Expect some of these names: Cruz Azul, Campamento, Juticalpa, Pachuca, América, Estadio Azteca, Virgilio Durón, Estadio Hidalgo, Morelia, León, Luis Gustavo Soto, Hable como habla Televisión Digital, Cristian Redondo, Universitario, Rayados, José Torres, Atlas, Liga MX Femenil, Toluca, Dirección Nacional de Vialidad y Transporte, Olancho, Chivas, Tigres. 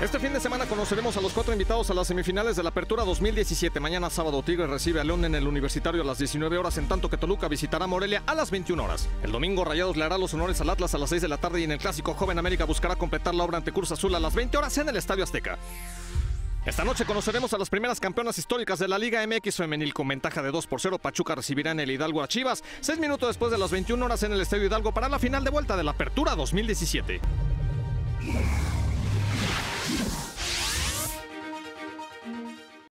Este fin de semana conoceremos a los 4 invitados a las semifinales de la Apertura 2017. Mañana sábado Tigres recibe a León en el Universitario a las 19 horas, en tanto que Toluca visitará a Morelia a las 21 horas. El domingo Rayados le hará los honores al Atlas a las 6 de la tarde y en el clásico joven América buscará completar la obra ante Cruz Azul a las 20 horas en el Estadio Azteca. Esta noche conoceremos a las primeras campeonas históricas de la Liga MX Femenil. Con ventaja de 2-0, Pachuca recibirá en el Hidalgo a Chivas 6 minutos después de las 21 horas en el Estadio Hidalgo para la final de vuelta de la Apertura 2017.